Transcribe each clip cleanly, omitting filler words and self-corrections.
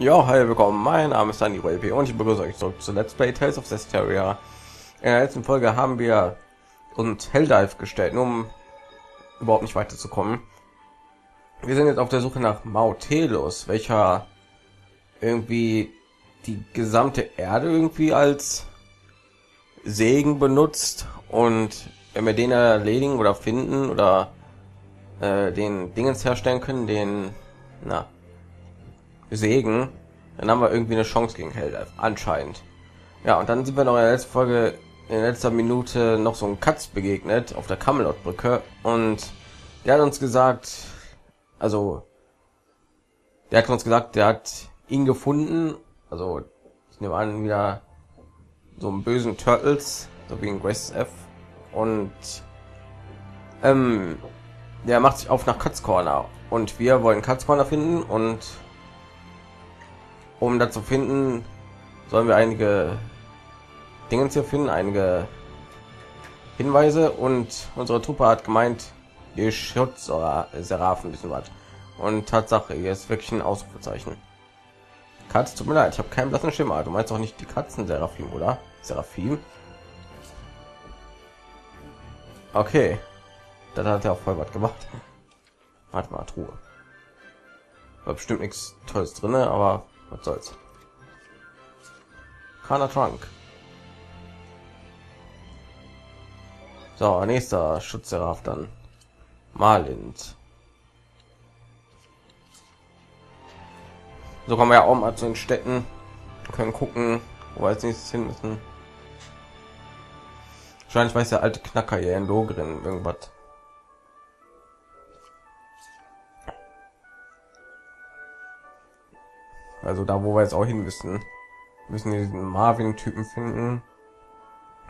Jo, hi, willkommen, mein Name ist DanieruLP und ich begrüße euch zurück zu Let's Play Tales of Zestiria. In der letzten Folge haben wir uns Heldalf gestellt, nur um überhaupt nicht weiterzukommen. Wir sind jetzt auf der Suche nach Maotelus, welcher irgendwie die gesamte Erde irgendwie als Segen benutzt, und wenn wir den erledigen oder finden oder den Dingens herstellen können, den Segen, dann haben wir irgendwie eine Chance gegen Heldalf, anscheinend. Ja, und dann sind wir noch in der letzten Folge, in letzter Minute, noch so ein Katz begegnet auf der Camelot-Brücke, und der hat uns gesagt, der hat ihn gefunden, also ich nehme an, wieder so einen bösen Turtles, so wie in Graces F, und der macht sich auf nach Katz Corner, und wir wollen Katz Corner finden, und um das zu finden, sollen wir einige Dingens hier finden, einige Hinweise, und unsere Truppe hat gemeint, die Schutz oder Seraphim wissen was. Und Tatsache, hier ist wirklich ein Ausrufezeichen. Katz, tut mir leid, ich habe keinen blassen Schimmer. Du meinst doch nicht die Katzen Seraphim, oder? Seraphim? Okay. Das hat ja auch voll was gemacht. Warte mal, Truhe. War bestimmt nichts Tolles drin, aber was soll's. Kana Trunk. So, nächster Schutzseraf dann. Malind. So kommen wir ja auch mal zu den Städten. Wir können gucken, wo wir als nächstes hin müssen. Wahrscheinlich weiß der alte Knacker hier in Logren irgendwas. Also da, wo wir jetzt auch hin müssen. Wir müssen diesen Marvin-Typen finden.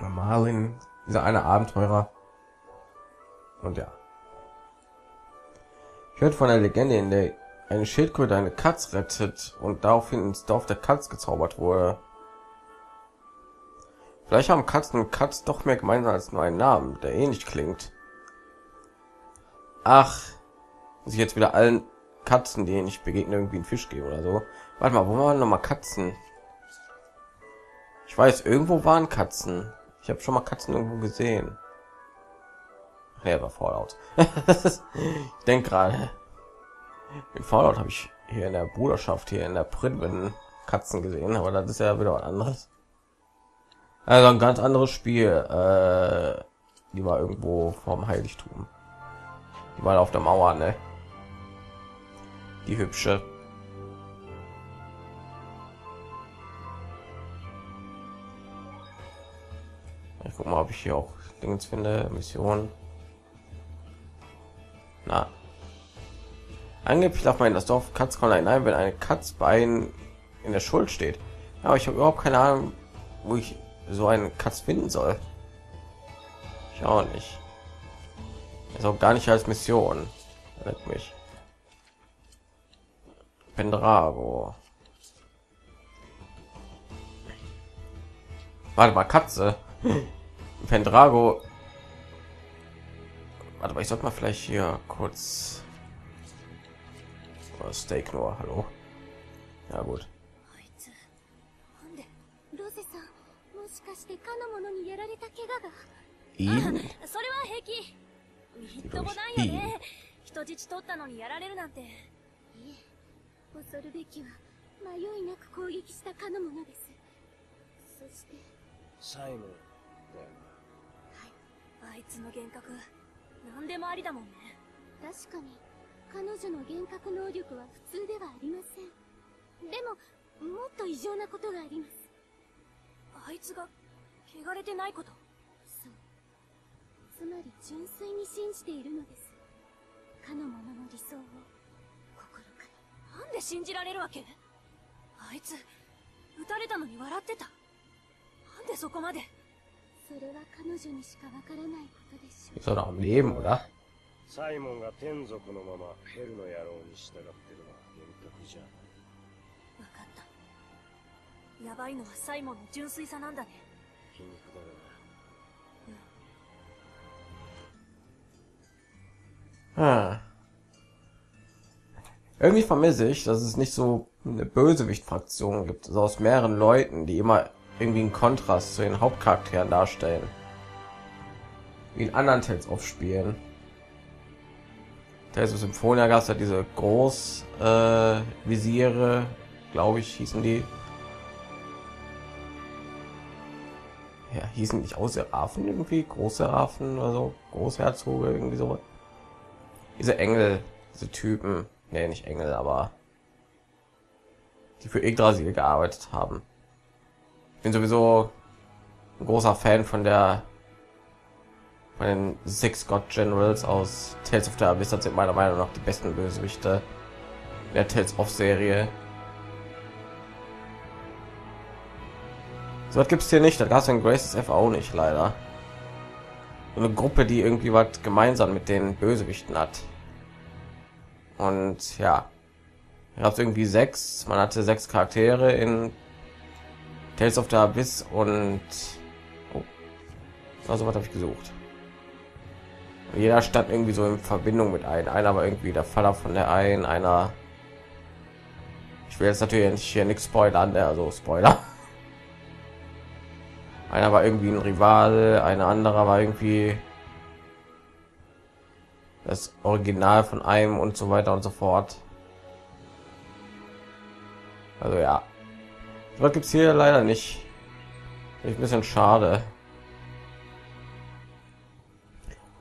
Marvin, dieser eine Abenteurer. Und ja. Ich hört von der Legende, in der eine Schildkröte eine Katz rettet und daraufhin ins Dorf der Katz gezaubert wurde. Vielleicht haben Katzen und Katz doch mehr gemeinsam als nur einen Namen, der ähnlich klingt. Ach, muss ich jetzt wieder allen Katzen, denen ich begegne, irgendwie einen Fisch geben oder so? Warte mal, wo waren noch mal Katzen? Ich weiß, irgendwo waren Katzen. Ich habe schon mal Katzen irgendwo gesehen. Nee, war Fallout. Ich denke gerade. In Fallout habe ich hier in der Bruderschaft, hier in der Print Katzen gesehen, aber das ist ja wieder was anderes. Also ein ganz anderes Spiel. Die war irgendwo vom Heiligtum. Die war auf der Mauer, ne? Die hübsche. Ich guck mal, ob ich hier auch Dingens finde. Mission. Na. Angeblich darf man in das Dorf Katz Corner hinein, wenn eine Katzbein in der Schuld steht. Aber ich habe überhaupt keine Ahnung, wo ich so einen Katz finden soll. Ich auch nicht. Ist auch gar nicht als Mission. Rettet mich. Pendrago. Warte mal, Katze. Pendrago. Warte mal, ich sollte mal vielleicht hier kurz... Steak nur, hallo. Ja gut. Ihn? Ich soll doch am Leben, oder? サイモンが天族のままヘルの野郎に従ってるのは厳格じゃ。分かった。やばいのはサイモンの純粋さなんだね。皮肉だな。Irgendwie vermisse ich, dass es nicht so eine Bösewicht-Fraktion gibt, also aus mehreren Leuten, die immer irgendwie einen Kontrast zu den Hauptcharakteren darstellen, wie in anderen Tales aufspielen. Tales of Symphonia gab es ja diese Großvisiere, glaube ich, hießen die. Ja, hießen nicht aus Seraphim irgendwie, große Affen oder so, Großherzoge, irgendwie so. Diese Engel, diese Typen, nee, nicht Engel, aber die für Yggdrasil gearbeitet haben. Ich bin sowieso ein großer Fan von den Six God Generals aus Tales of the Abyss. Sind meiner Meinung nach die besten Bösewichte der Tales of Serie. So was gibt es hier nicht, da gab es in Graces F auch nicht, leider. So eine Gruppe, die irgendwie was gemeinsam mit den Bösewichten hat. Und ja, da gab es irgendwie 6, man hatte 6 Charaktere in Tales of the Abyss und... Oh, also was habe ich gesucht? Jeder stand irgendwie so in Verbindung mit einem. Einer war irgendwie der Vater von der einen, einer... Ich will jetzt natürlich hier nichts spoilern, also Spoiler. Einer war irgendwie ein Rival, eine andere war irgendwie das Original von einem und so weiter und so fort. Also ja, was gibt es hier leider nicht. Finde ich ein bisschen schade.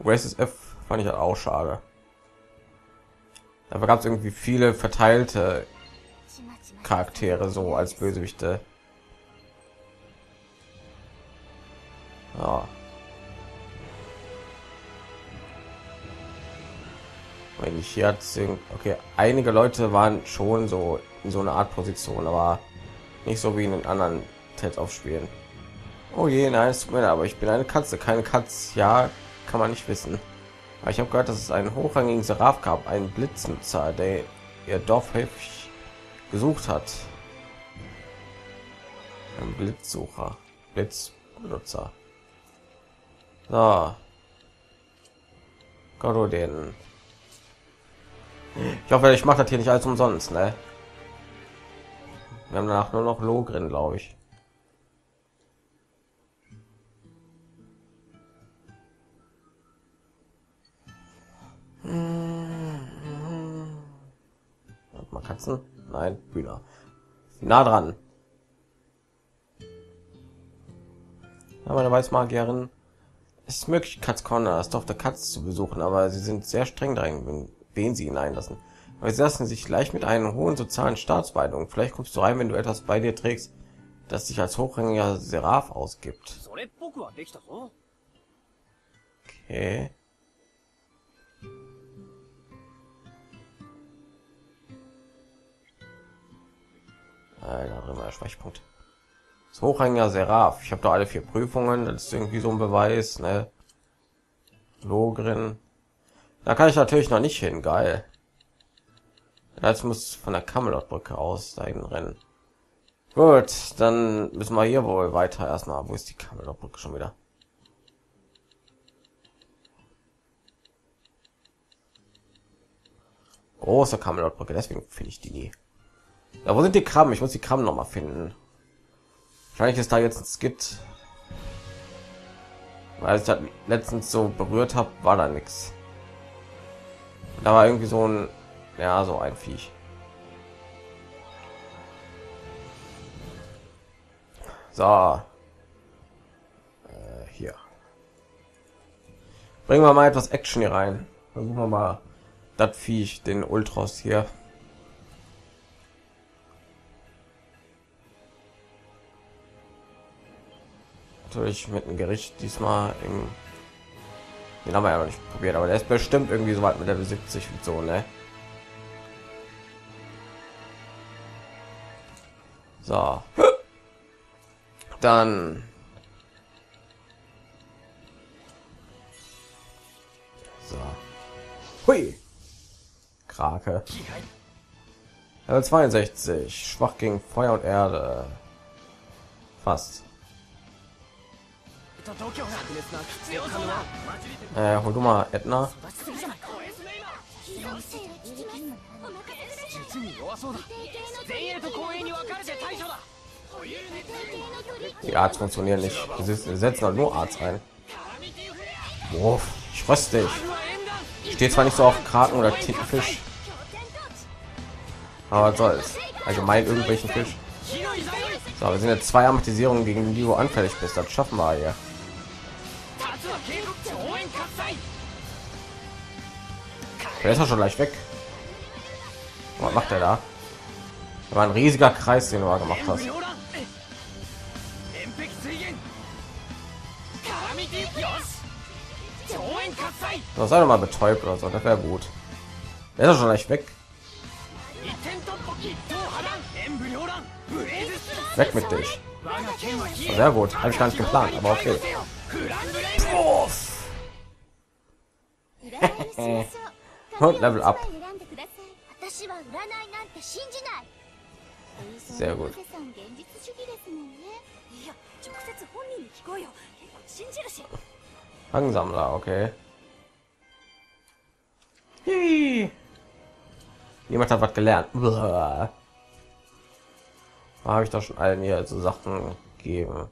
Graces F fand ich halt auch schade. Da gab es irgendwie viele verteilte Charaktere so als Bösewichte. Ja. Wenn ich jetzt okay, einige Leute waren schon so in so einer Art Position, aber nicht so wie in den anderen Tales aufspielen. Oh je, nein, es tut mir leid, aber ich bin eine Katze, keine Katz. Ja, kann man nicht wissen. Aber ich habe gehört, dass es einen hochrangigen Seraph gab, einen Blitzenzar, der ihr Dorf heftig gesucht hat. Ein Blitzsucher, Blitzbenutzer. So. Gott, den. Ich hoffe, ich mache das hier nicht alles umsonst, ne? Wir haben danach nur noch Logren, glaube ich. Warte mal, Katzen? Nein, Hühner. Nah dran. Ja, meine Weißmagierin. Es ist möglich, Katz Corner, das Dorf der Katz zu besuchen, aber sie sind sehr streng darin, wen sie hineinlassen. Aber sie lassen sich leicht mit einem hohen sozialen Staatsbeitrag. Vielleicht kommst du rein, wenn du etwas bei dir trägst, das dich als hochrangiger Seraph ausgibt. Okay. Da drin war der Schwächpunkt. Das hochrangiger Seraph. Ich habe da alle 4 Prüfungen. Das ist irgendwie so ein Beweis, ne? Logren. Da kann ich natürlich noch nicht hin. Geil. Jetzt muss von der Camelot-Brücke aus dahin rennen. Gut, dann müssen wir hier wohl weiter erstmal. Wo ist die Camelot-Brücke schon wieder? Große Camelot-Brücke, deswegen finde ich die nie. Ja, wo sind die Krabben? Ich muss die Krabben noch mal finden. Wahrscheinlich ist da jetzt ein Skit. Weil ich das letztens so berührt habe, war da nichts. Da war irgendwie so ein, ja, so ein Viech. So. Hier. Bringen wir mal etwas Action hier rein. Versuchen wir mal das Viech, den Ultros hier. Natürlich mit einem Gericht diesmal. Den haben wir ja noch nicht probiert, aber der ist bestimmt irgendwie so weit mit Level 70 und so, ne? So. Dann. So. Hui. Krake. Level 62. Schwach gegen Feuer und Erde. Fast. Hol du mal Edna. Die Arzt funktionieren nicht. Wir setzen halt nur Arzt ein. Boah, ich röste dich. Steht zwar nicht so auf Kraken oder Tintenfisch, aber soll es allgemein irgendwelchen Fisch. So, wir sind jetzt 2 Amortisierungen gegen die, wo anfällig bist. Das schaffen wir ja. Der ist ja schon gleich weg. Was macht er da? Da war ein riesiger Kreis, den du mal gemacht hast. Das sei doch mal betäubt oder so, das wäre gut. Der ist ja schon gleich weg. Weg mit dich. Sehr gut, habe ich gar nicht geplant, aber okay. Und Level up. Sehr gut. Langsamer, okay. Hi. Niemand hat was gelernt. Habe ich doch schon allen hier so Sachen gegeben.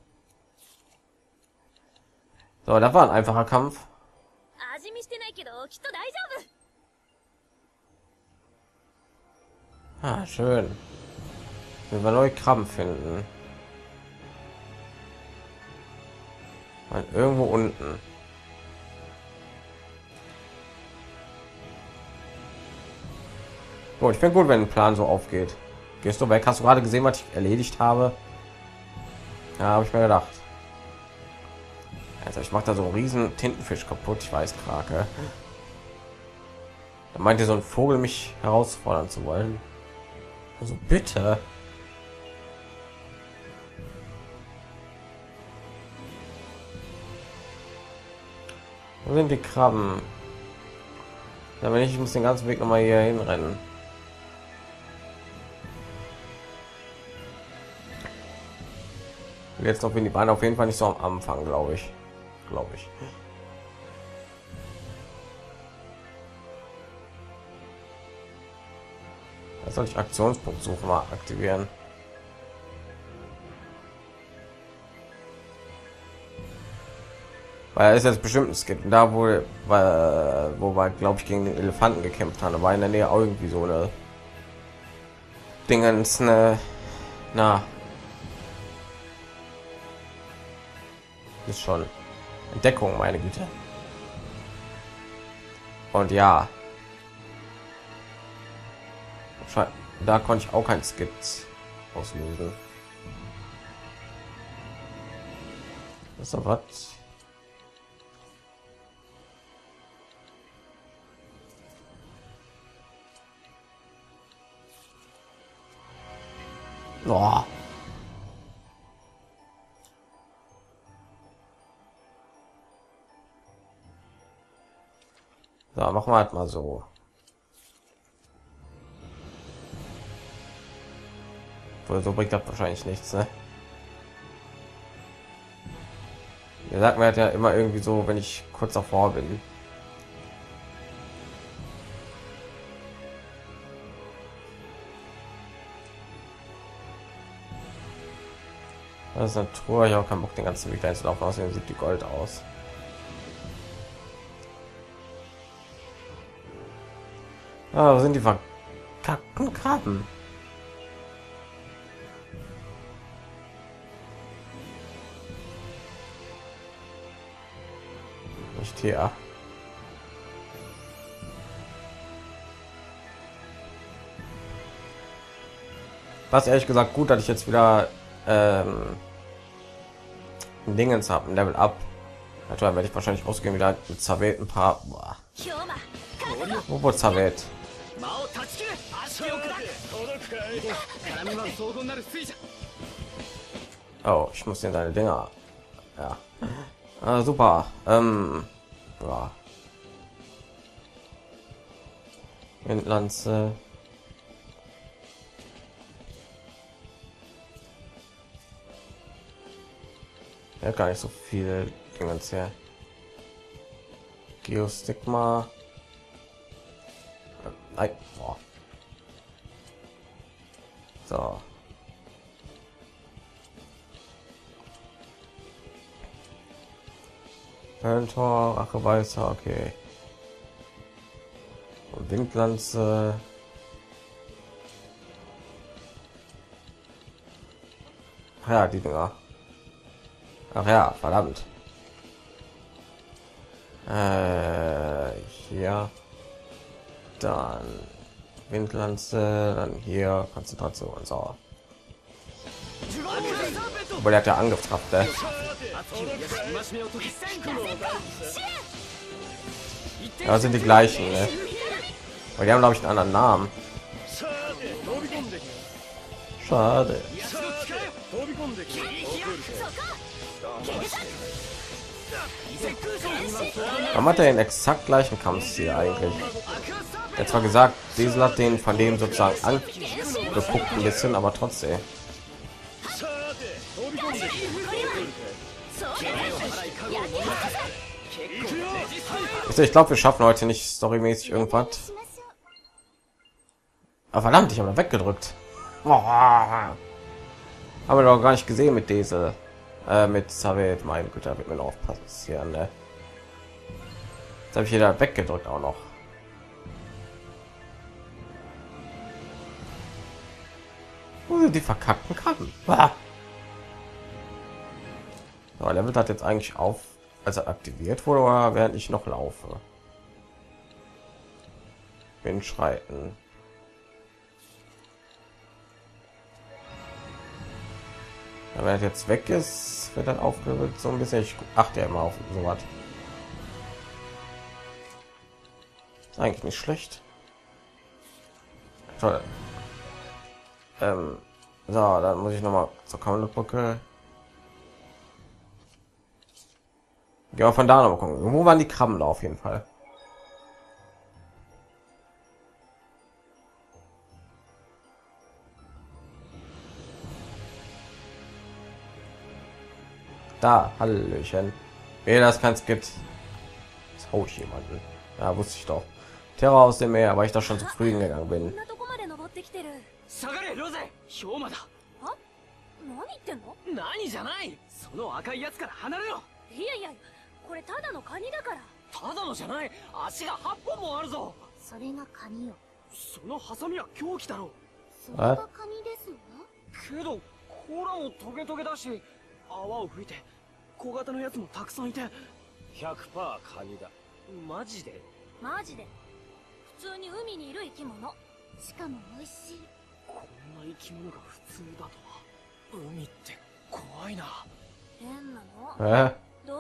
So, da war ein einfacher Kampf. Ah, schön. Wenn wir neue Krabben finden. Und irgendwo unten. Oh, ich finde gut, wenn ein Plan so aufgeht. Gehst du weg? Hast du gerade gesehen, was ich erledigt habe? Ja, habe ich mir gedacht. Also ich mache da so einen riesen Tintenfisch kaputt. Ich weiß, Krake. Da meinte so ein Vogel, mich herausfordern zu wollen. Also bitte. Wo sind die Krabben? Da bin ich, muss den ganzen Weg noch mal hier hinrennen. Jetzt noch bin die Bahn auf jeden Fall nicht so am Anfang, glaube ich. Da soll ich Aktionspunkt suchen mal aktivieren. Weil er ist jetzt bestimmt ein Skip da, wo wir, glaube ich, gegen den Elefanten gekämpft haben. Da war in der Nähe auch irgendwie so eine Dingens, na, ist schon Entdeckung, meine Güte. Und ja, da konnte ich auch kein Skip auslösen. Das ist doch was. Oh. So, machen wir halt mal so. So bringt das wahrscheinlich nichts, ne? Ihr sagt mir halt ja immer irgendwie so, wenn ich kurz davor bin. Das ist eine Truhe, ich habe keinen Bock, den ganzen Weg zu laufen, außerdem sieht die Gold aus. Ah, wo sind die verkackten Krabben? Nicht hier. Was ehrlich gesagt gut, dass ich jetzt wieder Dingens haben, Level up. Natürlich werde ich wahrscheinlich ausgehen wieder mit Zaveid ein paar. Wo Zaveid? Oh, ich muss in deine Dinger. Ja, super. Ja. Windlanze. Ja, gar nicht so viel Dingens her. Geostigma. Nein. Boah. So. Tor, Ache Weißer, okay. Und Windlanze. Ach ja, die Dinger. Ach ja, verdammt. Hier. Dann Windlanze, dann hier Konzentration, so. Obwohl der hat ja Angriff gehabt, ne? Ja, sind die gleichen, ne? Weil die haben, glaube ich, einen anderen Namen. Schade. Warum hat er den exakt gleichen Kampfstil eigentlich? Er hat zwar gesagt, Dezel hat den von dem sozusagen angeguckt ein bisschen, aber trotzdem. Ich glaube, wir schaffen heute nicht storymäßig irgendwas. Aber verdammt, ich habe da weggedrückt. Oh, haben wir doch gar nicht gesehen mit Dezel. Mit Zaveid, mein Güter, da wird man aufpassen. Hier, ne? Jetzt habe ich hier da weggedrückt auch noch. Wo sind die verkackten Karten? Ah. So, Level hat jetzt eigentlich auf, als er aktiviert wurde, oder während ich noch laufe. Bin schreiten. Ja, wenn er jetzt weg ist, wird dann aufgewirkt so ein bisschen. Ich achte ja immer auf so was. Ist eigentlich nicht schlecht. Toll. So, dann muss ich noch mal zur Camelot-Brücke. Ja, von da noch gucken. Wo waren die Krabben auf jeden Fall? Da, hallöchen. Wer das kein Skript. Das haut jemanden. Da ja, wusste ich doch. Terror aus dem Meer, aber ich da schon zu früh hingegangen bin. Was? ど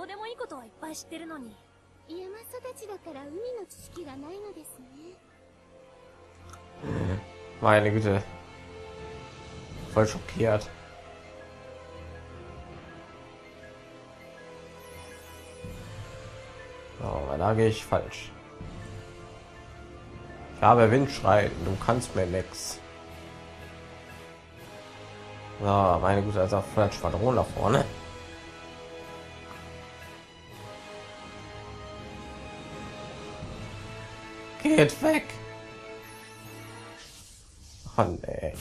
うでもいいことはいっぱい知ってるのに。山育ちだから海の知識がないのですね。Meine Güte. Voll schockiert. So, da gehe ich falsch. Ich habe Windschreiten, du kannst mir nix. So, meine Güte, also vielleicht Schwadron nach vorne. Geht weg. Oh, nee.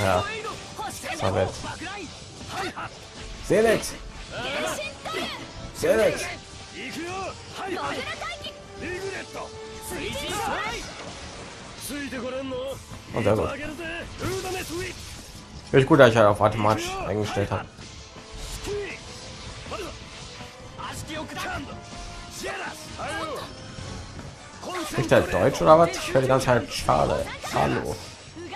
Ja. Select. Select. Und sehr gut. Richtig gut, dass ich halt auf automatisch eingestellt habe. Spricht er Deutsch oder was? Ich höre die ganze Zeit schade. Hallo. Und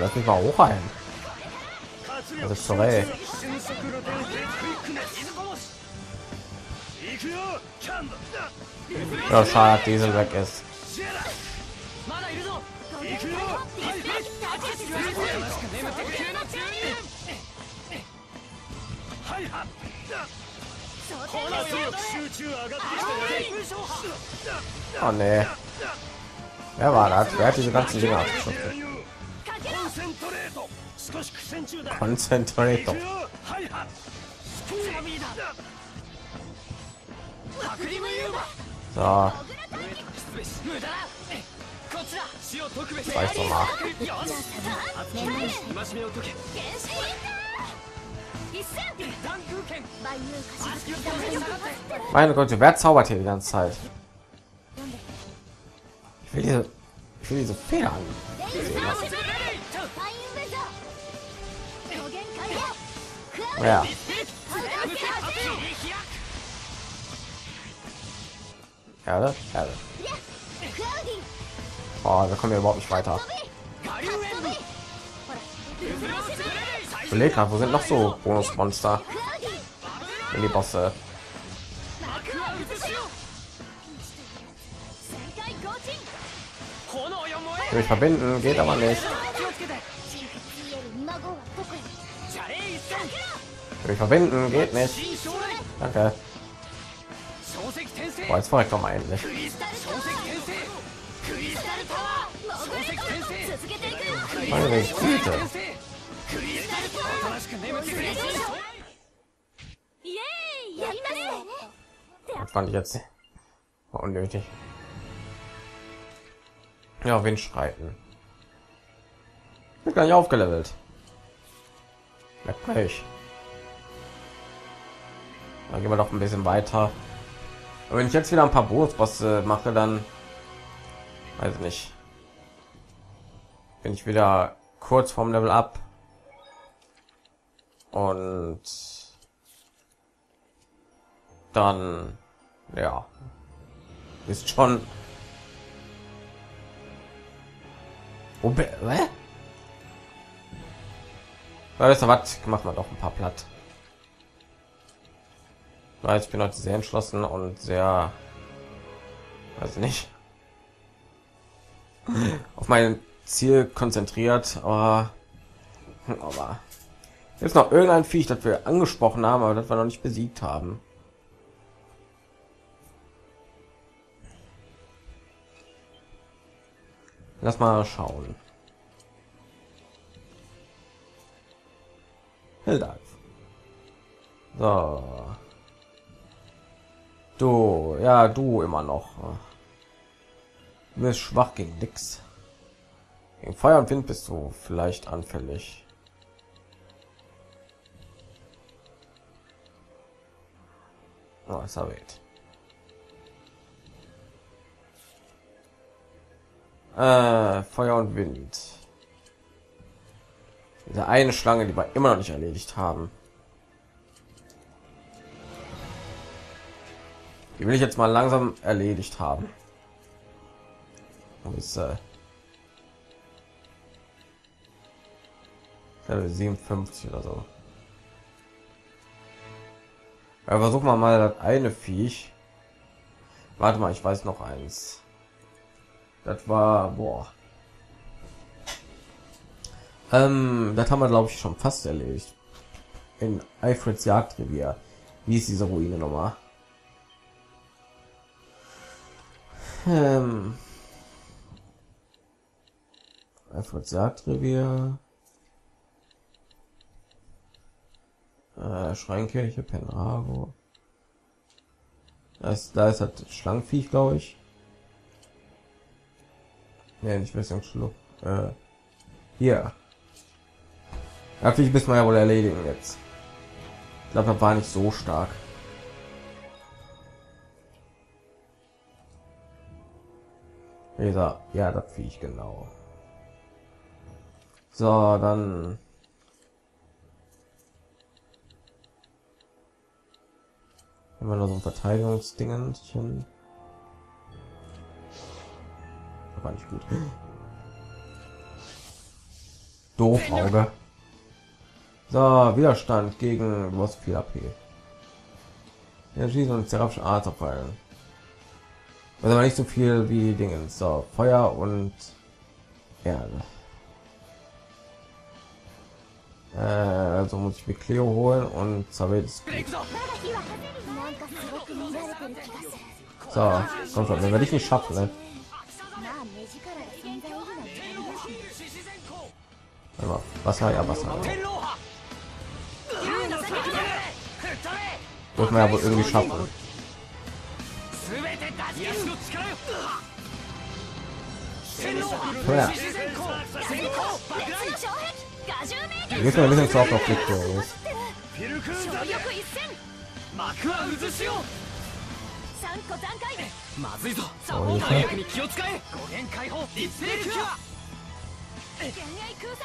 das nicht mal hoch ein. Das ist so ey. Ja, schade, dass Dezel weg ist. Oh, nee. Wer war das? Wer hat diese ganzen Dinger abgeschossen? Konzentrator. So. Weiß doch mal. Meine Güte, wer zaubert hier die ganze Zeit? Ich will diese Fehler an. Ja. Erde, Erde. Oh, da kommen wir überhaupt nicht weiter. Überleg grad, wo sind noch so Bonusmonster? In die Bosse. Ich will mich verbinden, geht aber nicht. Ich will mich verbinden, geht nicht. Danke. Boah, jetzt vorher kommen wir endlich. Meine Güte. Das fand ich jetzt war unnötig. Ja, wen schreiten? Ich bin gar nicht aufgelevelt. Merkwürdig. Dann gehen wir doch ein bisschen weiter. Und wenn ich jetzt wieder ein paar Bonusbosse mache, dann weiß ich nicht. Bin ich wieder kurz vorm Level up. Und dann, ja, ist schon. Oh, weißt du was? Macht man doch ein paar platt. Weil ich bin heute sehr entschlossen und sehr, weiß nicht, auf mein Ziel konzentriert. Aber jetzt noch irgendein Viech, das wir angesprochen haben, aber das wir noch nicht besiegt haben. Lass mal schauen. Heldalf. So. Du, ja, du immer noch. Du bist schwach gegen nix. Gegen Feuer und Wind bist du vielleicht anfällig. Oh, Zaveid. Feuer und Wind. Diese eine Schlange, die wir immer noch nicht erledigt haben. Die will ich jetzt mal langsam erledigt haben. Und ist Level 57 oder so. Ja, versuchen wir mal das eine Viech. Warte mal, ich weiß noch eins. Das war, boah. Das haben wir, glaube ich, schon fast erledigt. In Alfreds Jagdrevier. Wie ist diese Ruine nochmal? Alfreds Jagdrevier. Schreinkirche Penago. Da ist das Schlangenviech, glaube ich. Nee, nicht bisschen Schluck. Hier. Natürlich müssen wir ja wohl erledigen jetzt. Ich glaube, das war nicht so stark. Ja, das Viech, genau. So, dann. Immer noch so ein Verteidigungsdingenchen. War nicht gut. Doof Auge. So, Widerstand gegen was 4 AP. Ja, schießen und seraphische Art abfallen. Also nicht so viel wie Dingens. So, Feuer und Erde. Also muss ich mir Cleo holen und Zaveid. So, komm schon, wenn wir dich nicht schaffen, ne? Also, Wasser, ja, Wasser. Wird man ja wohl irgendwie schaffen. Ja. Jetzt mal ein bisschen zu oft auf Victor los. Oh,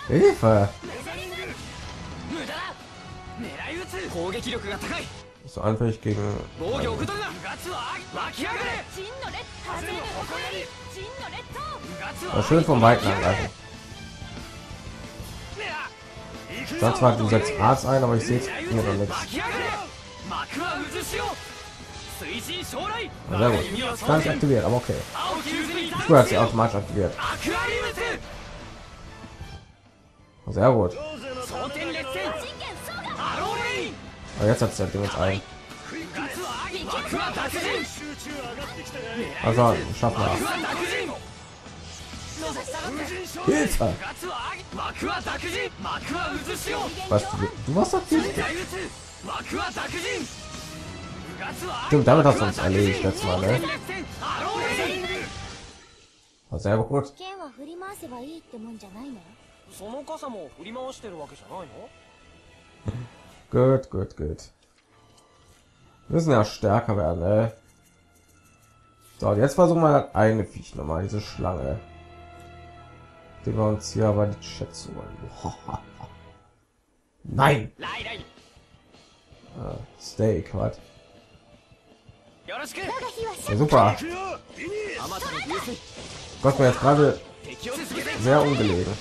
Hilfe! So anfällig gegen... Oh, schön vom Weiten angreifen. Ich sag zwar, du setzt Arzt ein, aber ich sehe es mir noch nichts. Sehr gut. Gar nicht aktiviert, aber okay. Ich habe sie automatisch aktiviert. Sehr gut. Aber jetzt hat es ja Ding ein. Also, schaffen wir das. Hilfe! Was, du machst das nicht? Stimmt, damit hast du uns erledigt letztes Mal, ne? War sehr gut. Gut, gut, gut. Wir müssen ja stärker werden, ne? So, jetzt versuchen wir das eine Viech nochmal, diese Schlange. Die wir uns hier aber die Schätze wollen. Nein! Steak, was? Ja, super! Gott, mir jetzt gerade sehr ungelegen.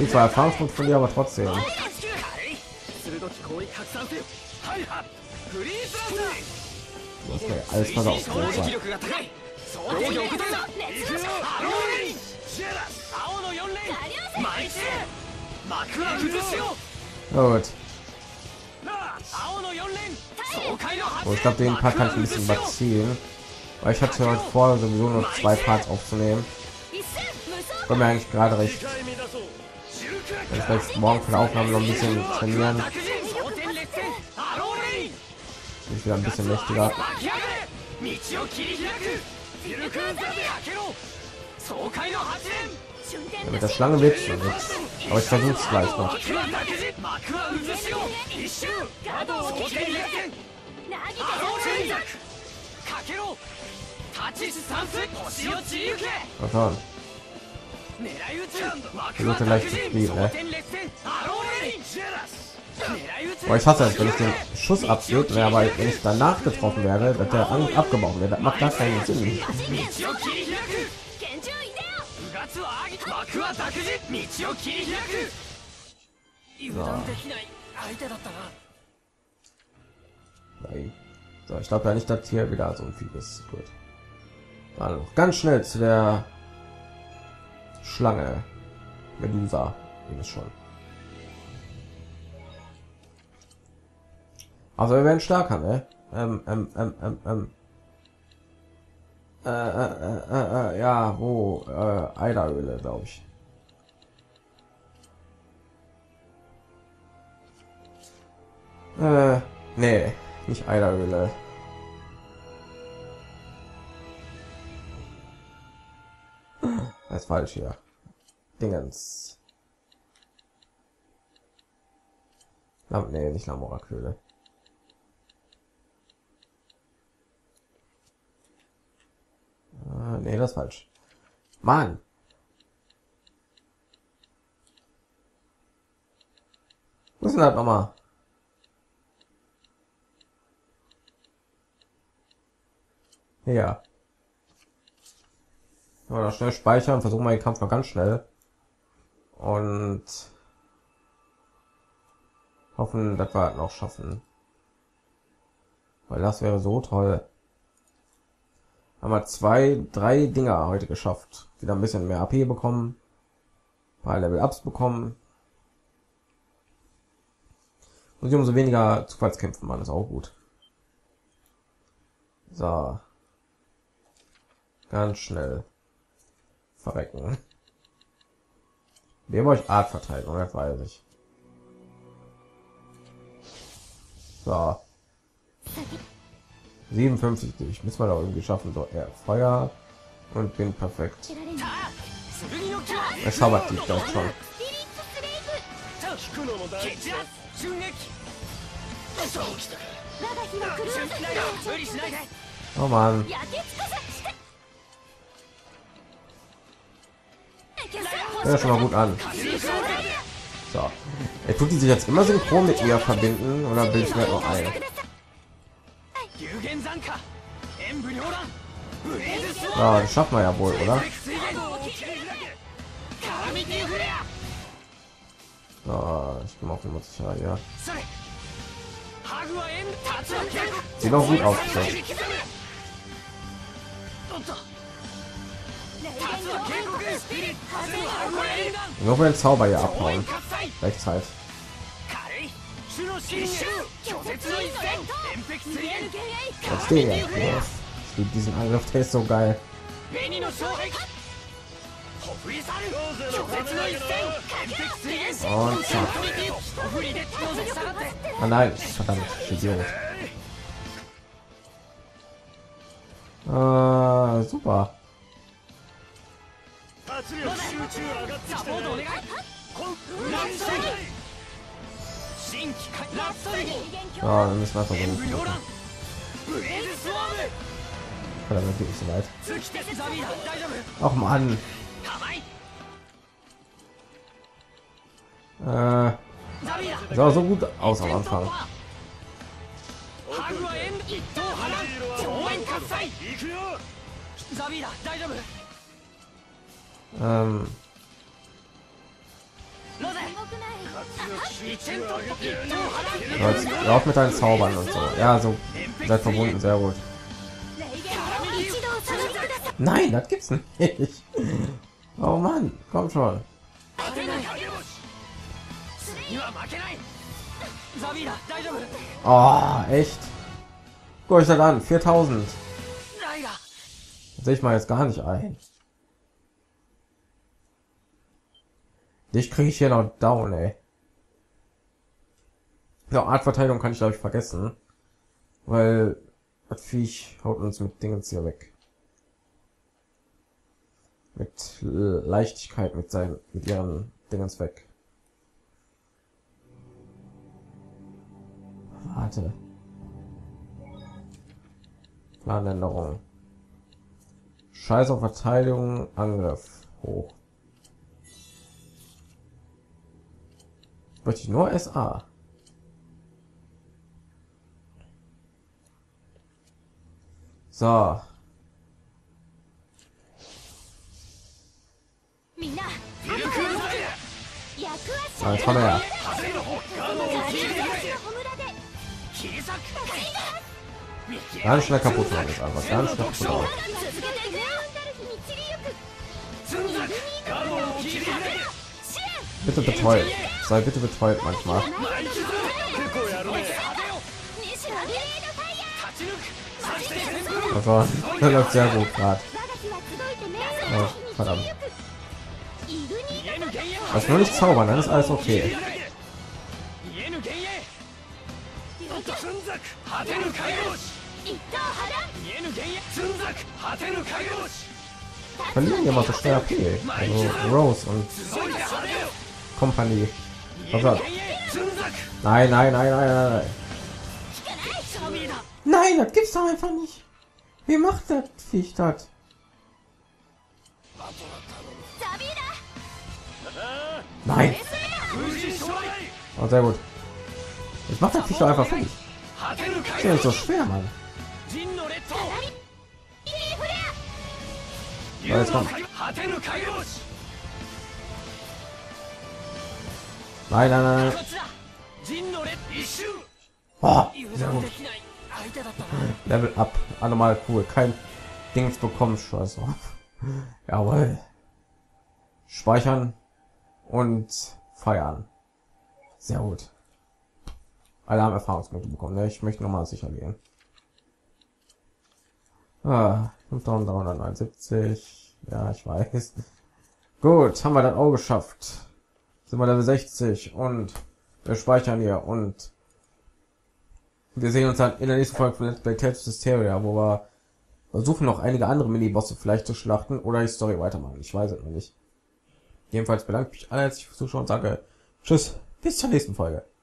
Die zwei Erfahrungspunkte von dir, aber trotzdem. Okay, alles versorgt. Gut. Oh, ich glaube, den Part kann ich ein bisschen überziehen, weil ich hatte heute vor, sowieso nur 2 Parts aufzunehmen. Kommt mir eigentlich gerade recht. Wenn ich vielleicht morgen für die Aufnahme noch ein bisschen trainieren. Ich wieder ein bisschen mächtiger. Ja, mit der Schlange wird schon nichts. Aber ich versuche es gleich noch. Also, versucht vielleicht zu spielen, ne? Boah, ich hasse es, wenn ich den Schuss abführt, aber wenn ich danach getroffen wäre, dass der Angriff abgebaut wird. Das macht gar keinen Sinn. So, ich glaube ja nicht, dass hier wieder so viel ist. Gut. Dann noch ganz schnell zu der Schlange. Medusa, die ist schon. Also wir werden stärker, ne? Ja, wo? Eideröle, glaube ich. Nee, nicht Eideröle. Das ist falsch hier. Dingens. Nee, nicht Lamoraköhle. Nee, das ist falsch. Mann. Wo ist denn das nochmal? Ja. Oder schnell speichern, versuchen wir den Kampf noch ganz schnell. Und hoffen, dass wir halt noch schaffen. Weil das wäre so toll. Haben wir 2, 3 Dinger heute geschafft. Wieder ein bisschen mehr AP bekommen, ein paar Level-Ups bekommen. Und umso weniger Zufallskämpfen, man ist auch gut. da. Ganz schnell. Verrecken. Wir haben euch Art verteilt, oder? Das weiß ich. So. 57 durch. Müssen wir da irgendwie schaffen. So, er Feuer. Und bin perfekt. Er schaubert sich doch schon. Oh Mann. Ja, schon mal gut an. So. Er tut die sich jetzt immer synchron mit ihr verbinden oder bin ich mir nur ein? Ja, das schaffen wir ja wohl, oder? Ja, ich bin auch immer sicher, ja. Sieht auch gut aus. Noch mal den Zauber hier abhauen. Rechtzeit. Verstehe. Ich liebe diesen Angriff, der ist so geil. Und zack. Ah nein, verdammt, Idiot. Super. Ja, dann müssen wir versuchen. Oder dann geht es so weit. Ach Mann. Sah so gut aus am Anfang. Lauf mit deinen Zaubern und so. Ja, so seid verbunden, sehr gut. Nein, das gibt's nicht. Oh Mann, komm schon. Oh, echt? Guck euch das an, 4000. Sehe ich mal jetzt gar nicht ein. Dich kriege ich hier noch down, ey. Ja, Artverteilung kann ich glaube ich vergessen, weil das Viech haut uns mit Dingens hier weg. Mit Leichtigkeit, mit ihren Dingens weg. Warte. Planänderung. Scheiß auf Verteidigung, Angriff hoch. Möchte ich nur SA. So. Jetzt komm her. Ganz schnell kaputt machen jetzt einfach. Ganz schnell kaputt machen. Bitte betäubt. Sei bitte betäubt manchmal. Also, das läuft sehr gut gerade. Oh, verdammt. Also nur nicht zaubern, dann ist alles okay. Verlieren wir mal so schnell AP. Also Rose und Company. Also, nein, nein, nein, nein, nein. Nein, das gibt's doch einfach nicht. Wie macht das Viech das? Nein. Oh, sehr gut. Ich mach das Viech doch einfach fertig. Das ist so schwer, Mann. Ja, jetzt komm. Nein, nein, nein, nein. Oh, sehr gut. Level up, anormal cool, kein Dings bekommen, scheiße. Jawohl. Speichern und feiern. Sehr gut. Alle haben Erfahrungspunkte bekommen. Ne? Ich möchte noch mal sicher gehen. Ah, 5379. Ja, ich weiß. Gut, haben wir das auch geschafft. Sind wir Level 60 und wir speichern hier und wir sehen uns dann in der nächsten Folge von Tales of Zestiria, wo wir versuchen, noch einige andere Minibosse vielleicht zu schlachten oder die Story weitermachen. Ich weiß es noch nicht. Jedenfalls bedanke ich mich alle herzlich fürs Zuschauen und sage Tschüss, bis zur nächsten Folge.